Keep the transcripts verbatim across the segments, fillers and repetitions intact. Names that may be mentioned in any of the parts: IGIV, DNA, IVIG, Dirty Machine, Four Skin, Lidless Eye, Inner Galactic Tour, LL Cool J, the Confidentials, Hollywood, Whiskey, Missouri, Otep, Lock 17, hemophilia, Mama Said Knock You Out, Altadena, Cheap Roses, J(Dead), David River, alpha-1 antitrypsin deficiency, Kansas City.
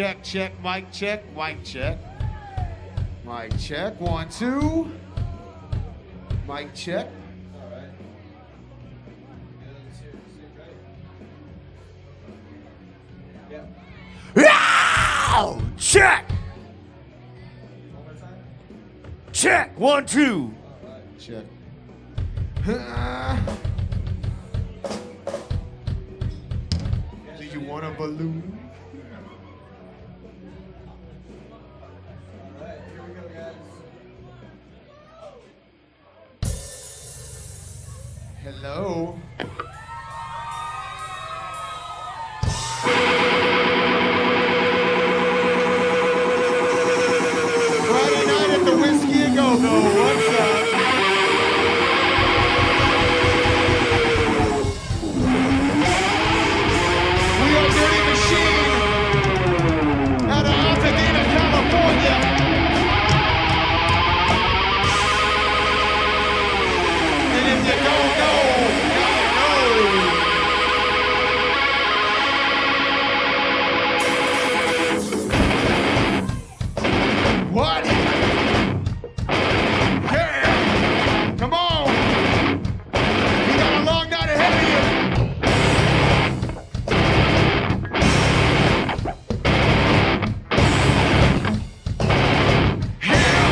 check, check, mic check, mic check. Mic check, one, two. Mic check. All right. Yeah. Ow! Check! One more time. Check, one, two. All right. Check. Uh, do you want a balloon? Hello. Friday night at the Whiskey and Go Go. What's up? We are Dirty Machine out of Altadena, California. And if you go, go. What? Yeah! Come on! You got a long night ahead of you! Here we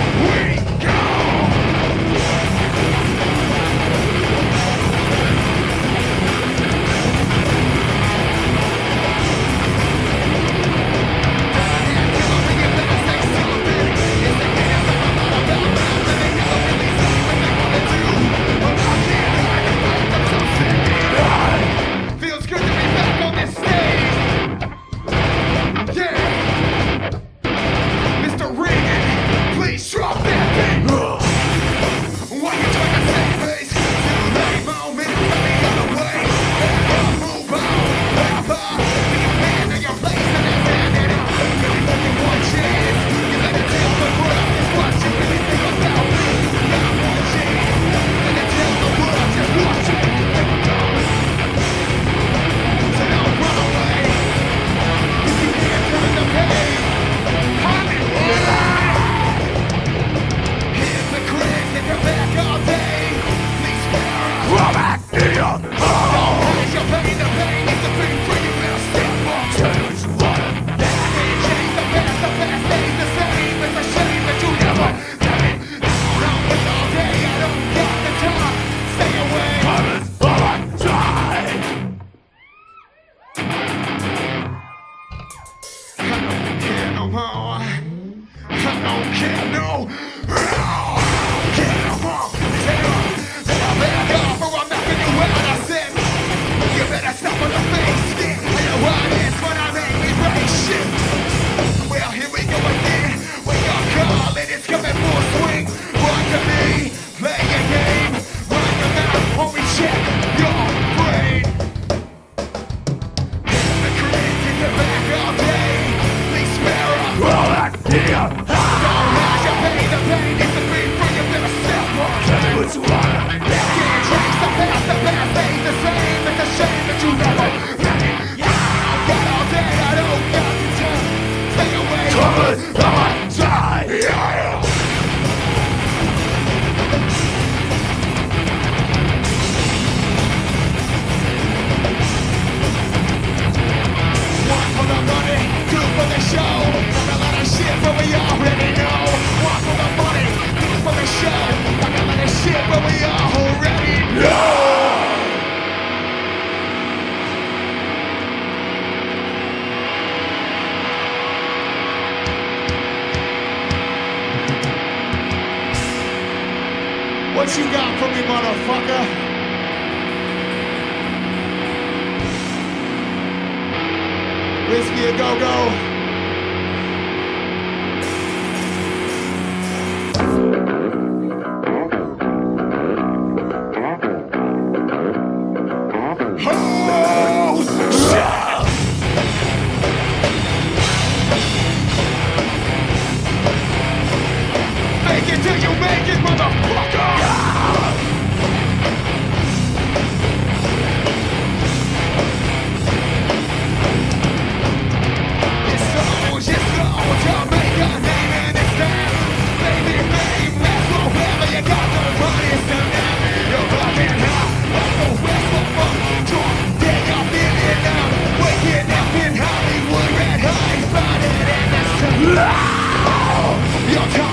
Your tongue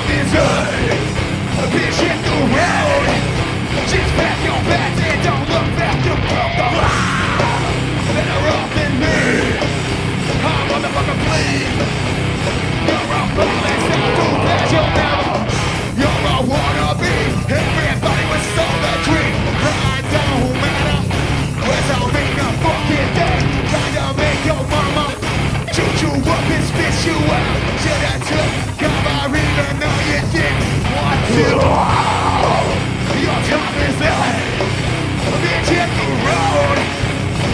is good. Bitch, hit the road. Just pack your bags and don't look back. You broke the law. Better off than me. I'm motherfucker, please. You're a police, not too fast, you're now. You're a wannabe. Everybody was so the creep. I don't matter. Cause I'll make a fucking day. Try to make your mama shoot you up and spit you out. Should I took cover even though you didn't want to? Your time is up. Bitch, hit the road.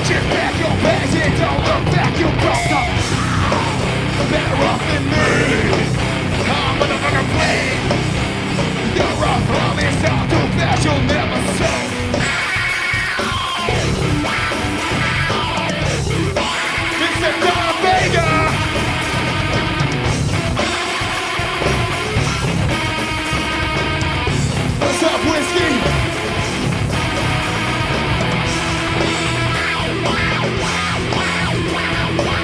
Just pack your bags and don't look back. You broke the better off than me. I'm motherfucker playing. You're a promise. I'll do that. You'll never say. What's up, Whiskey?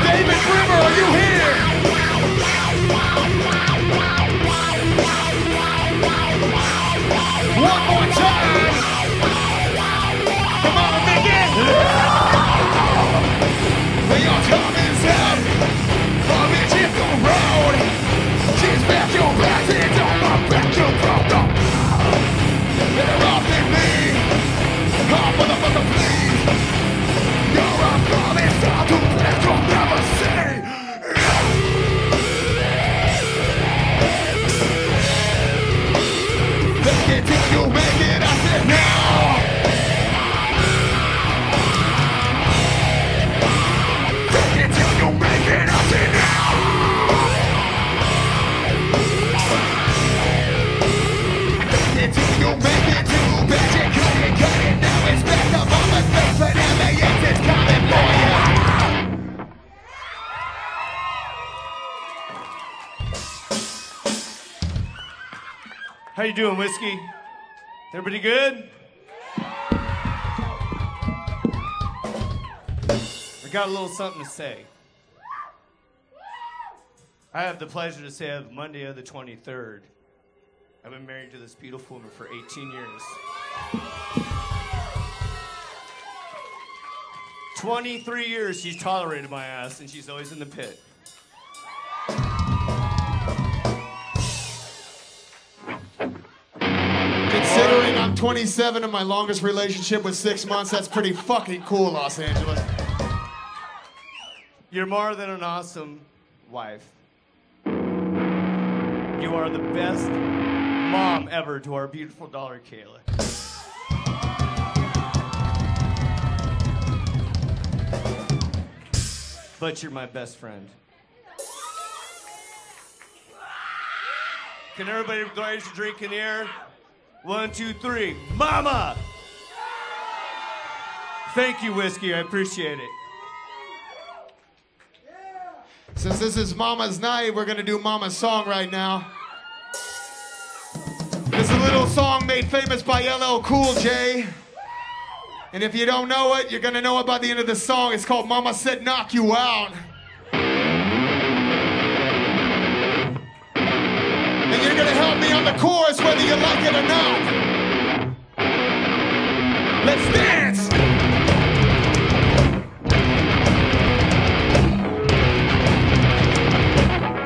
David River, are you here? One more time. Come on, make it. Your time is up. Come and hit the road. She's back your back and don't look back your problem. Better off than me. Oh, motherfucker, please. You're a promise. I'll do that. You'll never say. Let's get till you make it. I said now. Let's get till you make it. I said now. You make it too bad, you cut it, cut it. Now it's back up on my face, but M A X is coming for you. How you doing, Whiskey? Everybody good? I got a little something to say. I have the pleasure to say of Monday the twenty-third. I've been married to this beautiful woman for eighteen years. twenty-three years she's tolerated my ass, and she's always in the pit. Considering I'm twenty-seven and my longest relationship was six months, that's pretty fucking cool, Los Angeles. You're more than an awesome wife. You are the best mom ever to our beautiful daughter, Kayla. But you're my best friend. Can everybody raise your drink in here? One, two, three. Mama! Thank you, Whiskey. I appreciate it. Since this is Mama's night, we're going to do Mama's song right now. It's a little song made famous by L L Cool J. And if you don't know it, you're gonna know it by the end of the song. It's called Mama Said Knock You Out. And you're gonna help me on the chorus whether you like it or not. Let's dance!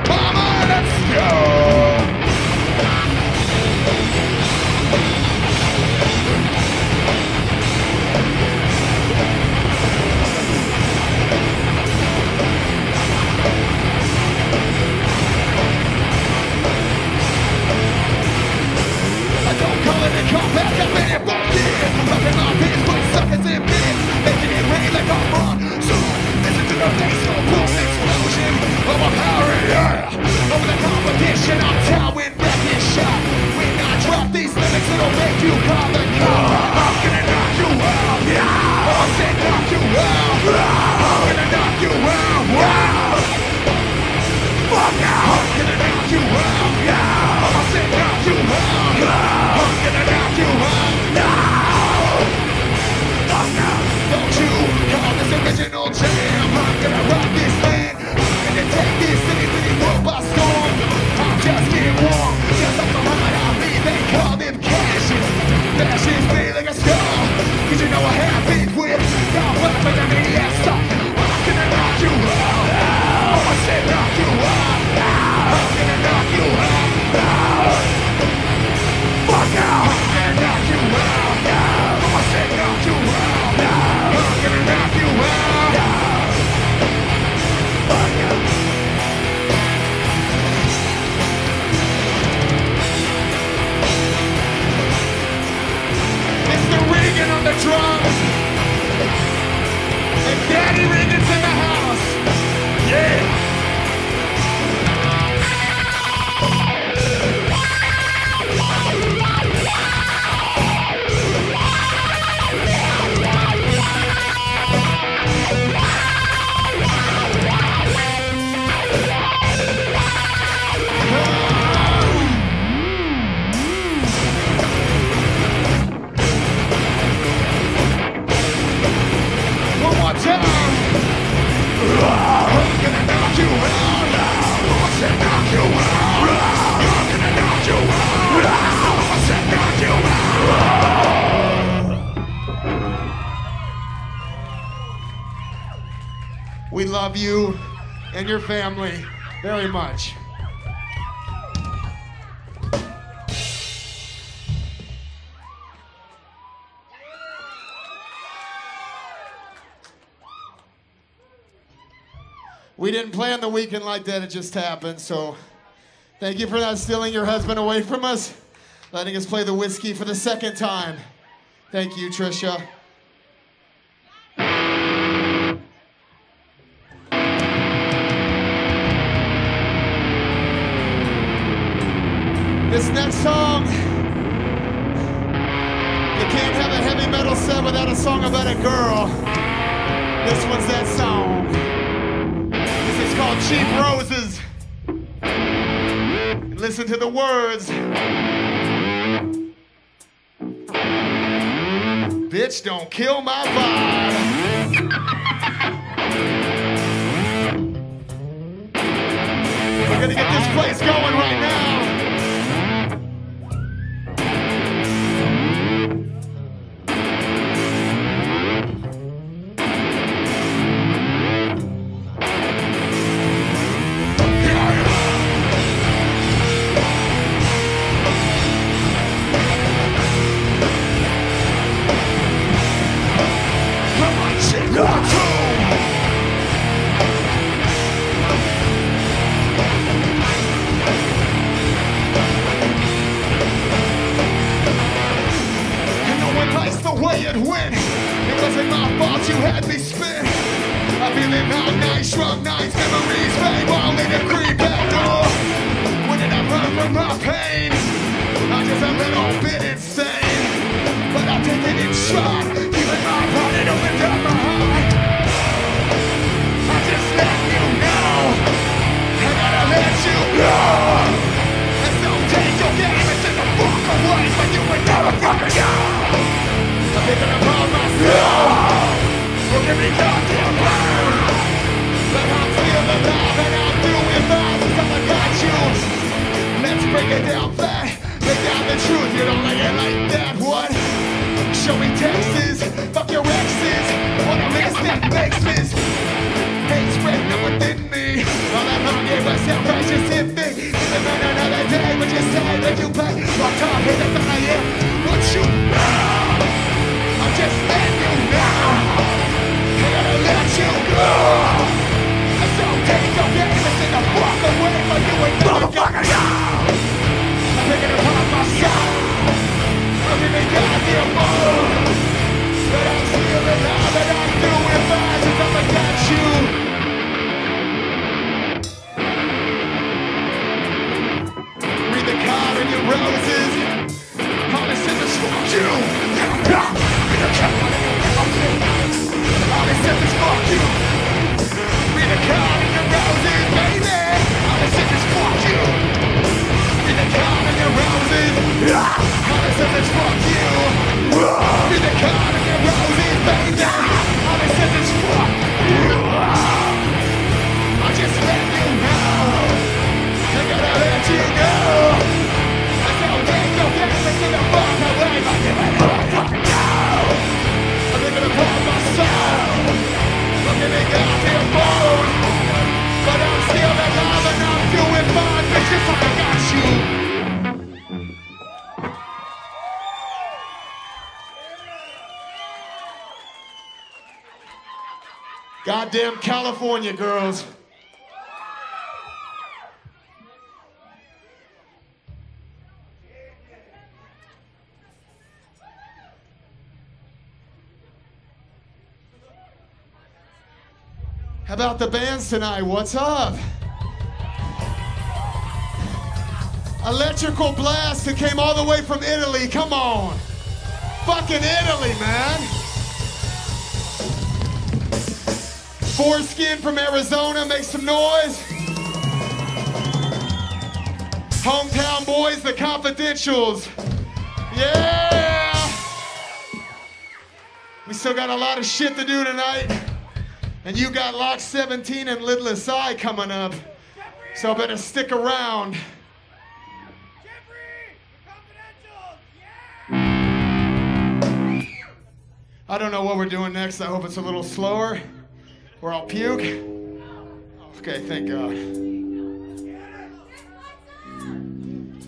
Mama, let's go! I love you and your family very much. We didn't plan the weekend like that, it just happened, so thank you for not stealing your husband away from us, letting us play the Whiskey for the second time. Thank you, Trisha. This next song, you can't have a heavy metal set without a song about a girl. This one's that song. It's called Cheap Roses. And listen to the words. Bitch, don't kill my vibe. We're gonna get this place going right now. Goddamn California girls. How about the bands tonight? What's up? Electrical Blast, who came all the way from Italy. Come on. Fucking Italy, man. Four Skin from Arizona, make some noise. Hometown boys, the Confidentials. Yeah! We still got a lot of shit to do tonight. And you got Lock seventeen and Lidless Eye coming up. So I better stick around. I don't know what we're doing next. I hope it's a little slower, or I'll puke. Okay, thank God.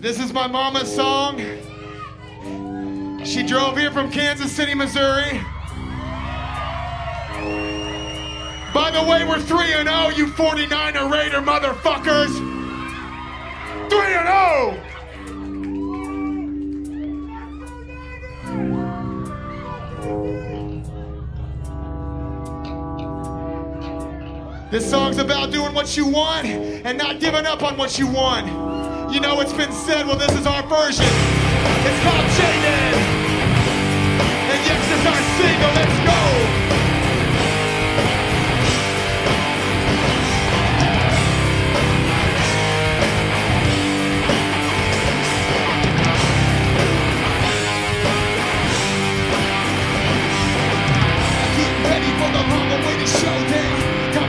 This is my mama's song. She drove here from Kansas City, Missouri. By the way, we're three and oh, you forty-niner Raider motherfuckers. three and oh! This song's about doing what you want and not giving up on what you want. You know, it's been said, well, this is our version. It's called J(Dead). And yes, it's our single, let's go. I keep ready for the long awaited showdown. Now,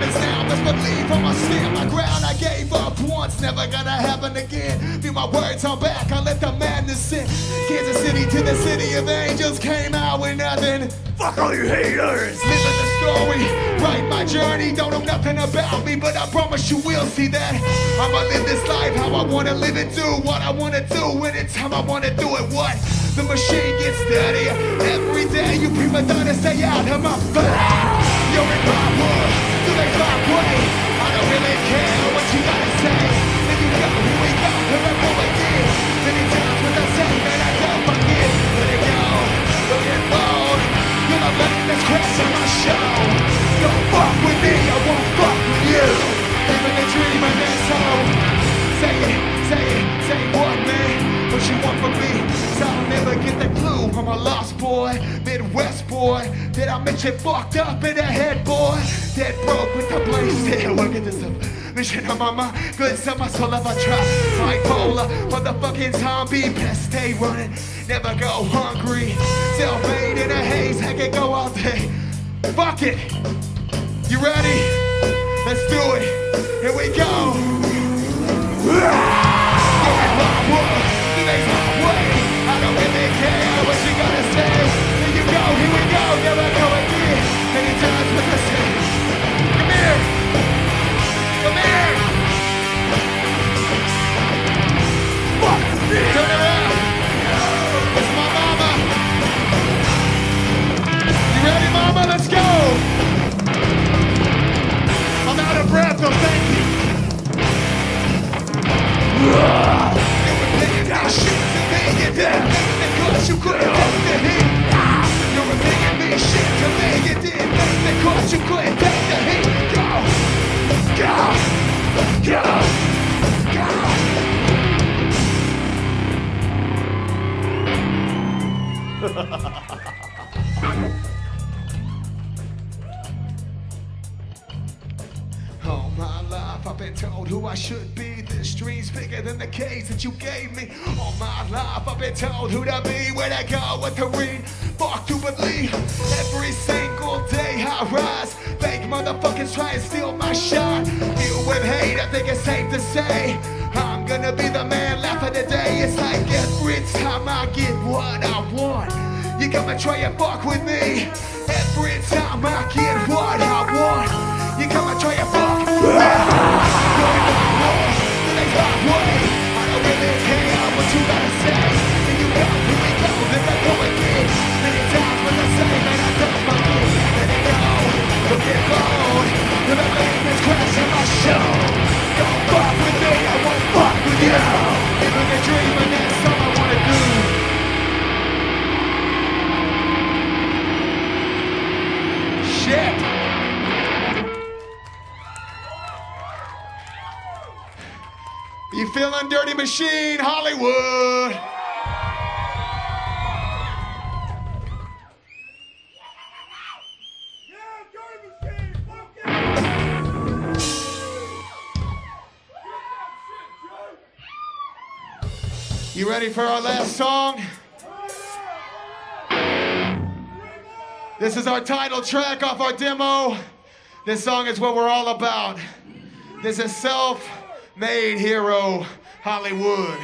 best believe I'm a stand my ground. I gave up once, never gonna happen again. Feel my words on back, I let the madness in. Kansas City to the city of angels, came out with nothing. Fuck all you haters. Listen to the story, write my journey. Don't know nothing about me, but I promise you will see that I'ma live this life how I wanna live it, do what I wanna do, anytime I wanna do it. What? The machine gets dirtier every day. You prima donna stay out of my blood. You're in my world. Do they fly away? I don't really care what you gotta say. If you go, here we go, wherever we get. Many times when I say, man, I don't forget. Let it go, don't get bold. You're the lady that's crashing my show. Don't fuck with me, I won't fuck with you. Living the dream and that's all. Say it, say it, say what, man? What you want from me? Cause I'll never get the clue. I'm a lost boy, Midwest boy. Did I mention fucked up in the head, boy? Dead broke with the blaze. Yeah, look at this up. Mission on my mind. Good on my soul if I try. Bipolar, motherfucking zombie. Best stay running, never go hungry. Self-made in a haze, I can go all day. Fuck it. You ready? Let's do it. Here we go. Give it my my way. I don't really care what you gotta say. Here you go, here we go, never go again. Many times with the same. Come here, come here. Fuck me. Turn around. It's my mama. You ready, mama? Let's go. I'm out of breath, so thank you. Down shit to me, you did. Because you couldn't take the heat. You're a million me shit to me, you did. Because you couldn't take the heat. Go, go, go, go. All my life I've been told who I should be. This dream's bigger than the case that you gave me. All my life I've been told who to be, where to go, what to read, fuck to believe. Every single day I rise, fake motherfuckers try and steal my shot. Deal with hate, I think it's safe to say I'm gonna be the man laughing today. It's like every time I get what I want, you come and try and fuck with me. Every time I get what I want, you come and try and fuck with me. I don't really care what you gotta say. Here you go, here we go, then I go again. Many times when I say, man, I don't forget. Let it go, don't get bold. You're the lady that's crashing my show. Don't fuck with me, I won't fuck with you. Living a dream and that's all I wanna do. Shit. You feeling Dirty Machine, Hollywood? Yeah, Dirty Machine, fuck it! Get that shit, Joe! You ready for our last song? This is our title track off our demo. This song is what we're all about. This is self. Made Hero, Hollywood.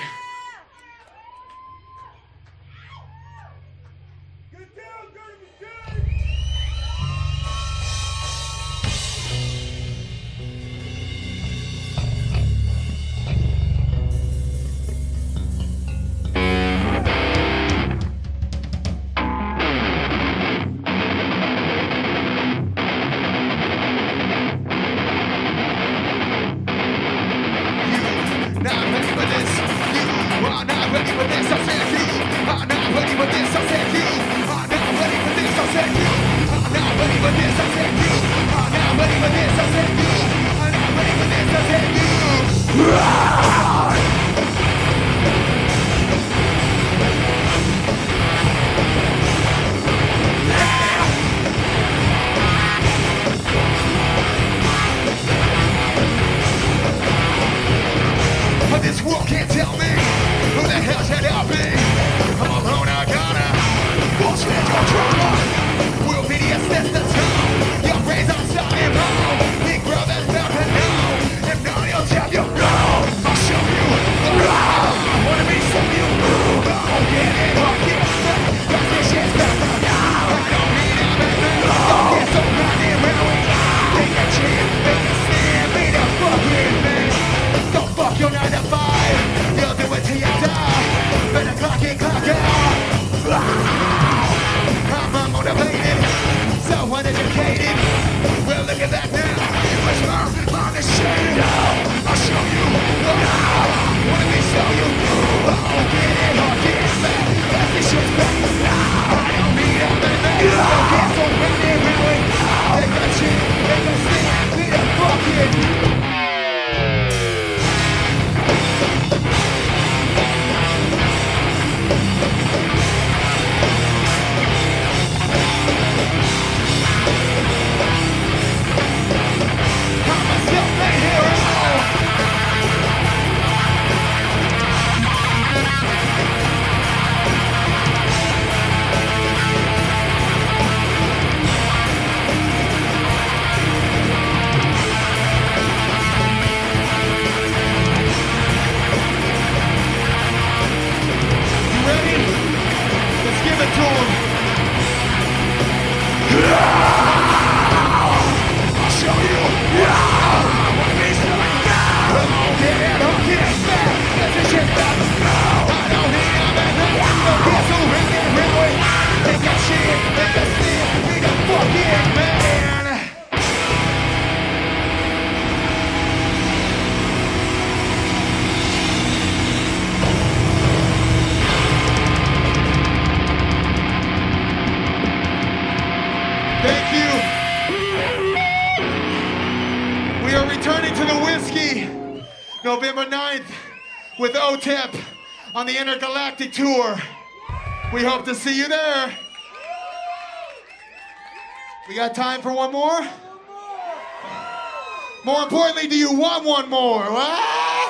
Get down, Dirty Machine! this world can't tell me who the hell should I be. I'm alone, I gotta bullshit your drama. We'll be the assistants now. Your brains are starting now. Big brother's down to now. If not, you'll tell you no. I'll show you the wrong. I wanna be so you move. I don't get it or get stuck. Cause this shit's not for now. I don't need a man. Don't get so running around with me. Take a chance, make a stand, be the fucking man. Don't fuck your nine to five. You'll do it till you die. Better clock in, clock out. I'm unmotivated, so uneducated. Well, look at that now. Much more on the shade. I'll show you. Now, wanna be so you do. I'll get it or get back. That's the shit back now. I don't need a man. Don't get so ready, really. Take a chance, take a stand, be the fucking. November ninth with O T E P on the Inner Galactic Tour. We hope to see you there. We got time for one more? More importantly, do you want one more? Ah!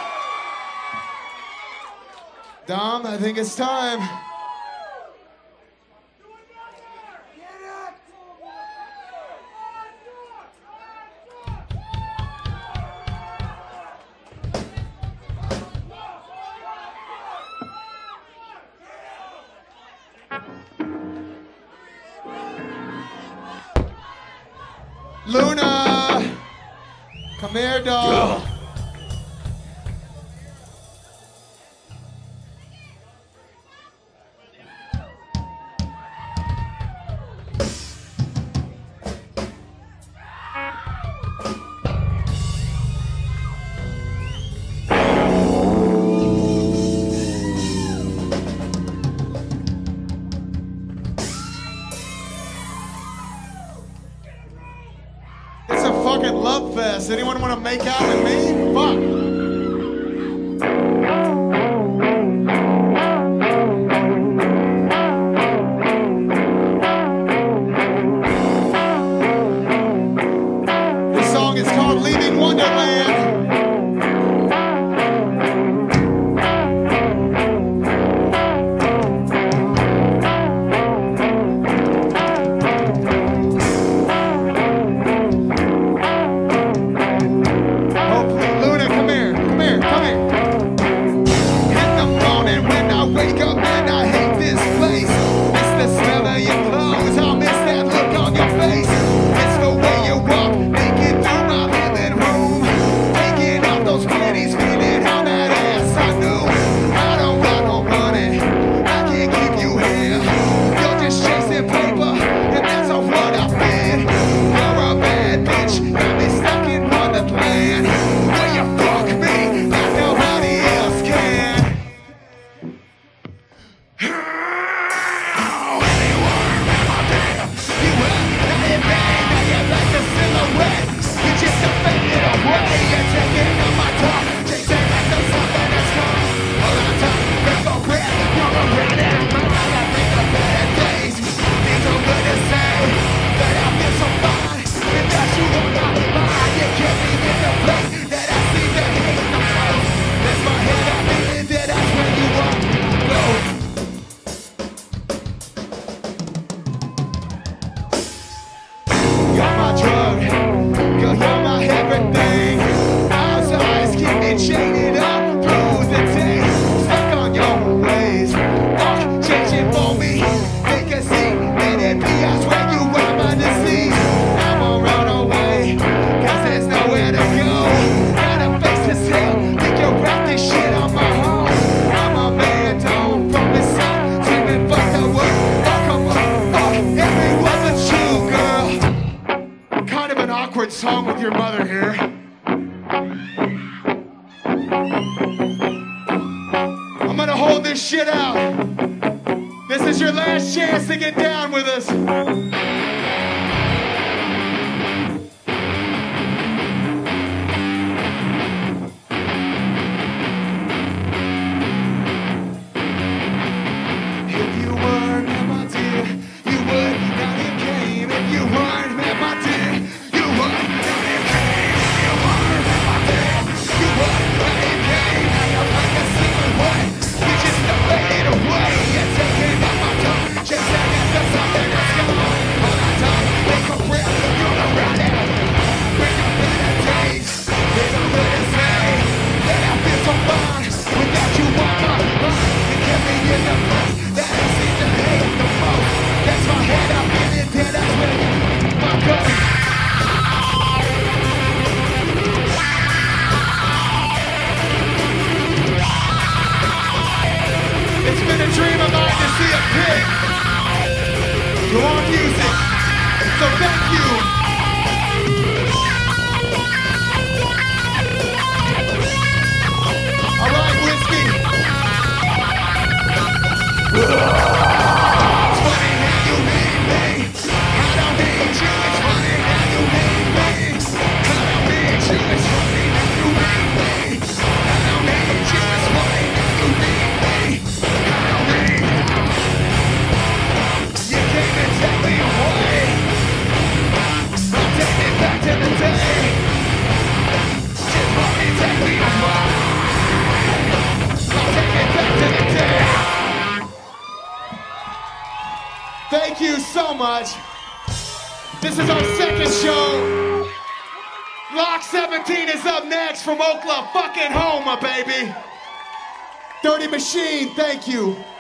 Dom, I think it's time. Luna! Come here, dog. Anyone want to make out with me? Fuck. This song is called Leaving Wonderland. Luna, come here. this shit out. This is your last chance to get down with us. If you weren't at my dear, you would not have came. If you weren't at my dear, you would not have came. If you weren't at my dear, you would not have came. Now you're like a sleeping boy. You just don't fade away. You're taking off my tongue. Just second to something that's going on. Hold on time, make a prayer. You're not running. Bring up in the days. There's a way to say that I feel so fine. Without you on my mind, it kept me in the place that I seem to hate the most. That's my head, I've been in there. That's where my gun. It's been a dream of mine to see a pig do our music, so thank you. All right, Whiskey. It's funny how you made me. I don't need you. It's funny how you made me. I don't need you. It's funny how you made me. I don't need you. It's funny how you made me. Take me away. I'll take me back to the day. Just want me, take me away. I'll take me back to the day. Thank you so much. This is our second show. Lock seventeen is up next from Oklahoma, fucking Homa, baby. Dirty Machine, thank you.